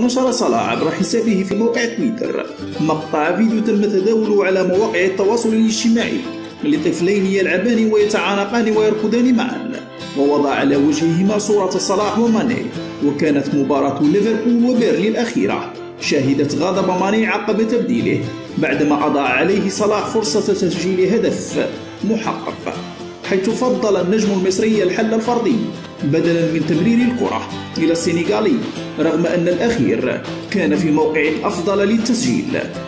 نشر صلاح عبر حسابه في موقع تويتر مقطع فيديو تم تداوله على مواقع التواصل الاجتماعي لطفلين يلعبان ويتعانقان ويركضان معا، ووضع على وجههما صورة صلاح وماني. وكانت مباراة ليفربول وبيرلين الأخيرة شهدت غضب ماني عقب تبديله بعدما أضاع عليه صلاح فرصة تسجيل هدف محقق، حيث فضل النجم المصري الحل الفردي بدلا من تمرير الكرة إلى السنغالي، رغم أن الأخير كان في موقع أفضل للتسجيل.